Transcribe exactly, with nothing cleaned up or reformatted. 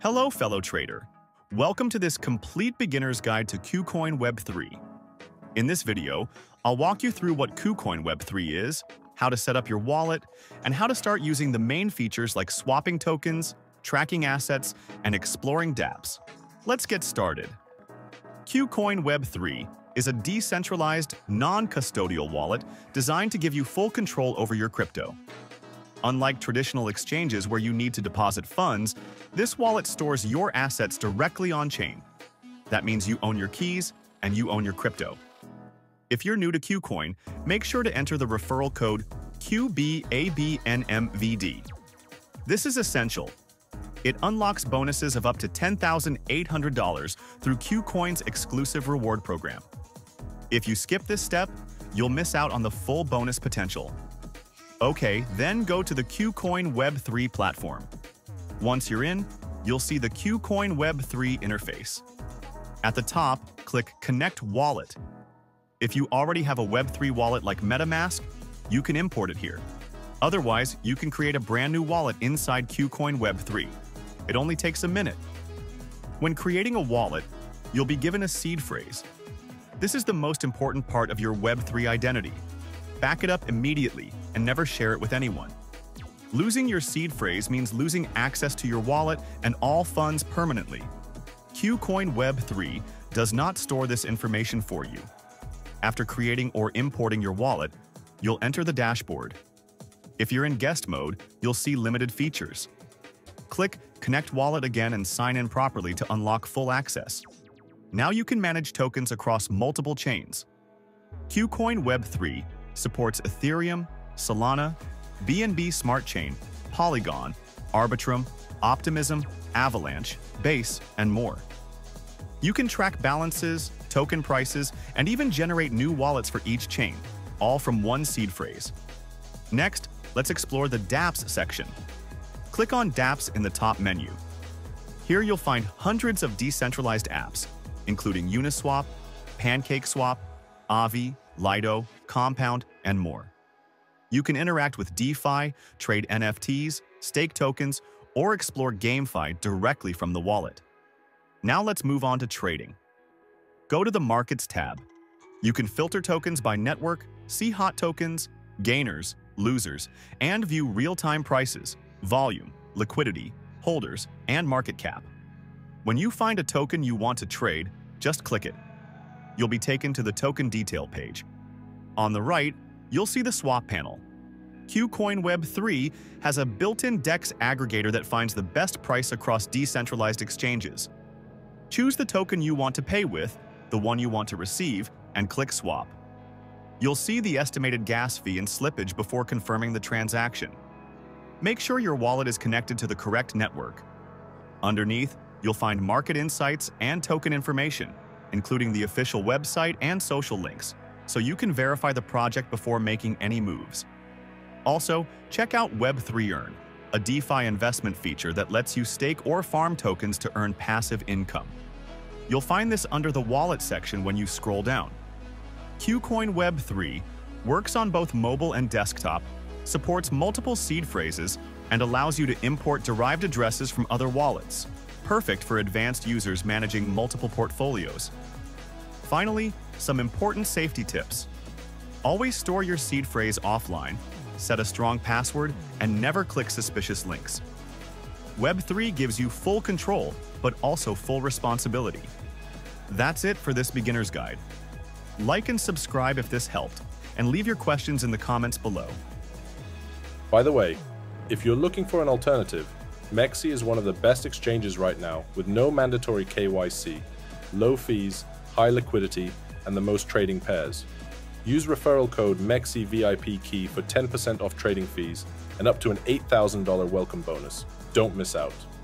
Hello, fellow trader. Welcome to this complete beginner's guide to KuCoin web three. In this video, I'll walk you through what KuCoin web three is, how to set up your wallet, and how to start using the main features like swapping tokens, tracking assets, and exploring dApps. Let's get started. KuCoin web three is a decentralized, non-custodial wallet designed to give you full control over your crypto. Unlike traditional exchanges where you need to deposit funds, this wallet stores your assets directly on-chain. That means you own your keys and you own your crypto. If you're new to KuCoin, make sure to enter the referral code Q B A B N M V D. This is essential. It unlocks bonuses of up to ten thousand eight hundred dollars through KuCoin's exclusive reward program. If you skip this step, you'll miss out on the full bonus potential. Okay, then go to the KuCoin web three platform. Once you're in, you'll see the KuCoin web three interface. At the top, click Connect Wallet. If you already have a web three wallet like MetaMask, you can import it here. Otherwise, you can create a brand new wallet inside KuCoin web three. It only takes a minute. When creating a wallet, you'll be given a seed phrase. This is the most important part of your web three identity. Back it up immediately and never share it with anyone. Losing your seed phrase means losing access to your wallet and all funds permanently. KuCoin web three does not store this information for you. After creating or importing your wallet, you'll enter the dashboard. If you're in guest mode, you'll see limited features. Click Connect Wallet again and sign in properly to unlock full access. Now you can manage tokens across multiple chains. KuCoin web three supports Ethereum, Solana, B N B Smart Chain, Polygon, Arbitrum, Optimism, Avalanche, Base, and more. You can track balances, token prices, and even generate new wallets for each chain, all from one seed phrase. Next, let's explore the dApps section. Click on dApps in the top menu. Here you'll find hundreds of decentralized apps, including Uniswap, PancakeSwap, Aave, Lido, Compound, and more. You can interact with DeFi, trade N F Ts, stake tokens, or explore GameFi directly from the wallet. Now let's move on to trading. Go to the Markets tab. You can filter tokens by network, see hot tokens, gainers, losers, and view real-time prices, volume, liquidity, holders, and market cap. When you find a token you want to trade, just click it. You'll be taken to the token detail page. On the right, you'll see the swap panel. KuCoin web three has a built-in DEX aggregator that finds the best price across decentralized exchanges. Choose the token you want to pay with, the one you want to receive, and click swap. You'll see the estimated gas fee and slippage before confirming the transaction. Make sure your wallet is connected to the correct network. Underneath, you'll find market insights and token information, including the official website and social links, so you can verify the project before making any moves. Also, check out web three Earn, a DeFi investment feature that lets you stake or farm tokens to earn passive income. You'll find this under the wallet section when you scroll down. KuCoin web three works on both mobile and desktop, supports multiple seed phrases, and allows you to import derived addresses from other wallets, perfect for advanced users managing multiple portfolios. Finally, some important safety tips. Always store your seed phrase offline, set a strong password, and never click suspicious links. web three gives you full control, but also full responsibility. That's it for this beginner's guide. Like and subscribe if this helped, and leave your questions in the comments below. By the way, if you're looking for an alternative, M E X C is one of the best exchanges right now with no mandatory K Y C, low fees, high liquidity, and the most trading pairs. Use referral code M E X C V I P key for ten percent off trading fees and up to an eight thousand dollar welcome bonus. Don't miss out.